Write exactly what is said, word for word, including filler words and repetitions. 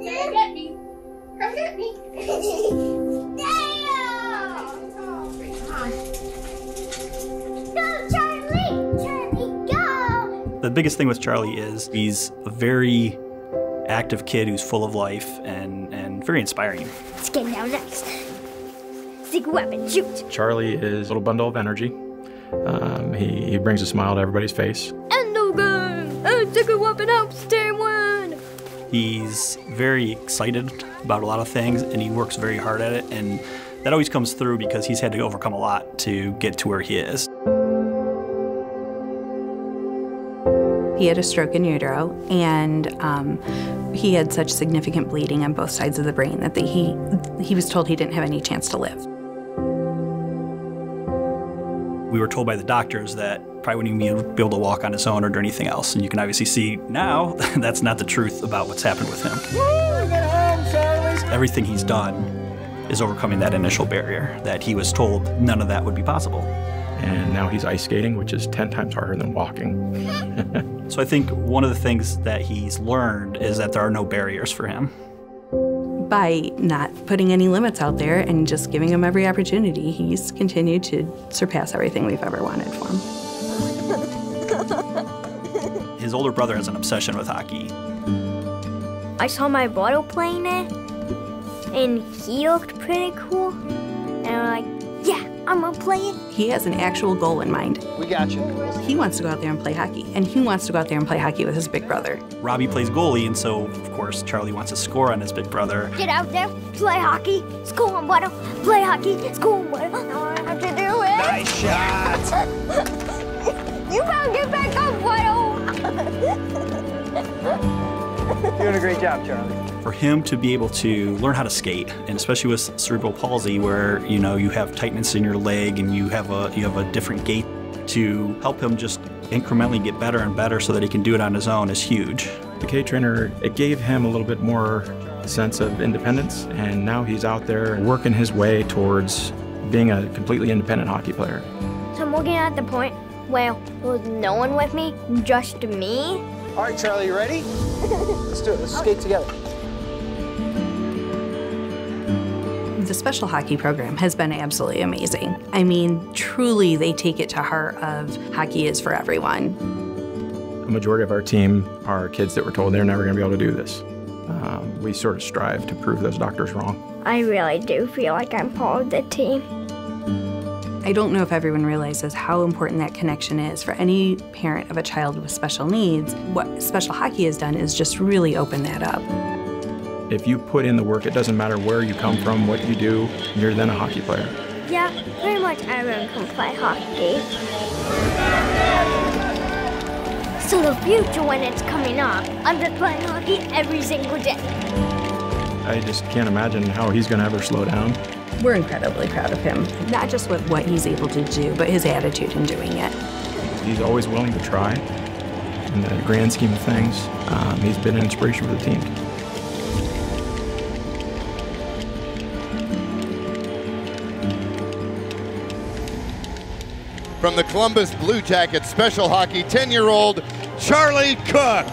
Come get me. Come get me. Damn! Go, Charlie! Charlie, go! The biggest thing with Charlie is he's a very active kid who's full of life and, and very inspiring. Let's get down next. Seek a weapon, shoot! Charlie is a little bundle of energy. Um, he, he brings a smile to everybody's face. And no gun! And take a weapon out, stay one! He's very excited about a lot of things, and he works very hard at it, and that always comes through because he's had to overcome a lot to get to where he is. He had a stroke in utero, and um, he had such significant bleeding on both sides of the brain that the, he, he was told he didn't have any chance to live. We were told by the doctors that probably wouldn't even be able to walk on his own or do anything else. And you can obviously see now that's not the truth about what's happened with him. Woo, get home, Charlie. Everything he's done is overcoming that initial barrier that he was told none of that would be possible. And now he's ice skating, which is ten times harder than walking. So I think one of the things that he's learned is that there are no barriers for him. By not putting any limits out there and just giving him every opportunity, he's continued to surpass everything we've ever wanted for him. His older brother has an obsession with hockey. I saw my brother playing it, and he looked pretty cool. And I'm like, yeah, I'm gonna play it. He has an actual goal in mind. We got you. He wants to go out there and play hockey, and he wants to go out there and play hockey with his big brother. Robbie plays goalie, and so, of course, Charlie wants to score on his big brother. Get out there, play hockey, score on water, play hockey, score on water. I don't know how to do it. Nice shot. You gotta get back up, Waddle. Doing a great job, Charlie. For him to be able to learn how to skate, and especially with cerebral palsy, where you know you have tightness in your leg and you have a you have a different gait, to help him just incrementally get better and better so that he can do it on his own is huge. The K-Trainer, it gave him a little bit more sense of independence, and now he's out there working his way towards being a completely independent hockey player. So I'm looking at the point where there's no one with me, just me. All right, Charlie, you ready? Let's do it. Let's skate together. The Special Hockey program has been absolutely amazing. I mean, truly, they take it to heart of hockey is for everyone. The majority of our team are kids that were told they're never going to be able to do this. Um, we sort of strive to prove those doctors wrong. I really do feel like I'm part of the team. I don't know if everyone realizes how important that connection is for any parent of a child with special needs. What Special Hockey has done is just really open that up. If you put in the work, it doesn't matter where you come from, what you do, you're then a hockey player. Yeah, pretty much everyone can play hockey. So the future, when it's coming up, I'm just playing hockey every single day. I just can't imagine how he's going to ever slow down. We're incredibly proud of him, not just with what he's able to do, but his attitude in doing it. He's always willing to try. In the grand scheme of things, um, he's been an inspiration for the team. From the Columbus Blue Jackets Special Hockey, ten-year-old Charlie Cook.